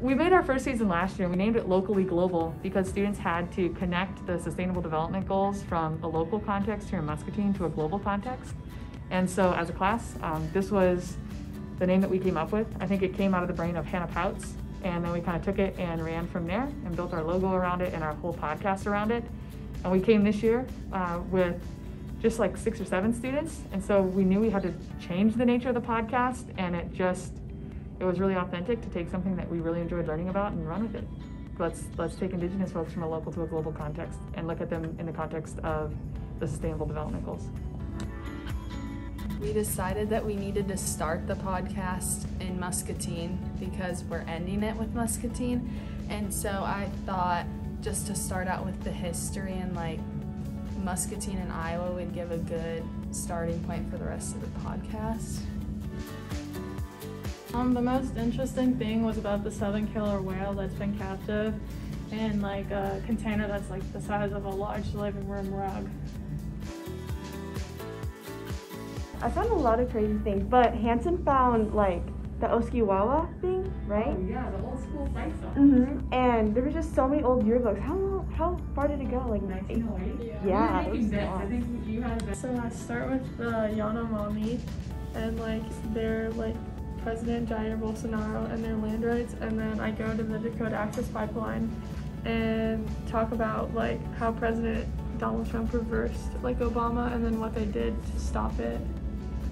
We made our first season last year, and we named it Locally Global because students had to connect the Sustainable Development Goals from a local context here in Muscatine to a global context. And so as a class, this was the name that we came up with. I think it came out of the brain of Hannah Pouts, and then we kind of took it and ran from there and built our logo around it and our whole podcast around it. And we came this year with just like 6 or 7 students, and so we knew we had to change the nature of the podcast, and it was really authentic to take something that we really enjoyed learning about and run with it. Let's take Indigenous folks from a local to a global context and look at them in the context of the Sustainable Development Goals. We decided that we needed to start the podcast in Muscatine because we're ending it with Muscatine, and so I thought just to start out with the history and like Muscatine and Iowa would give a good starting point for the rest of the podcast. The most interesting thing was about the southern killer whale that's been captive in like a container that's like the size of a large living room rug. I found a lot of crazy things, but Hanson found like the Oskiwawa thing, right? Oh, yeah, the old school fight song. Mm-hmm. And there was just so many old yearbooks. How far did it go? Like 1908? Yeah. So I start with the Yanomami and like their like President Jair Bolsonaro and their land rights, and then I go to the Dakota Access Pipeline and talk about like how President Donald Trump reversed like Obama and then what they did to stop it,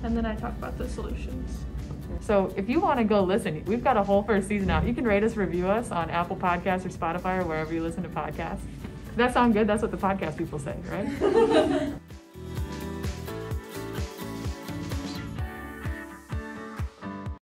and then I talk about the solutions. So if you want to go listen, we've got a whole first season out. You can rate us, review us on Apple Podcasts or Spotify or wherever you listen to podcasts. Does that sound good? That's what the podcast people say, right?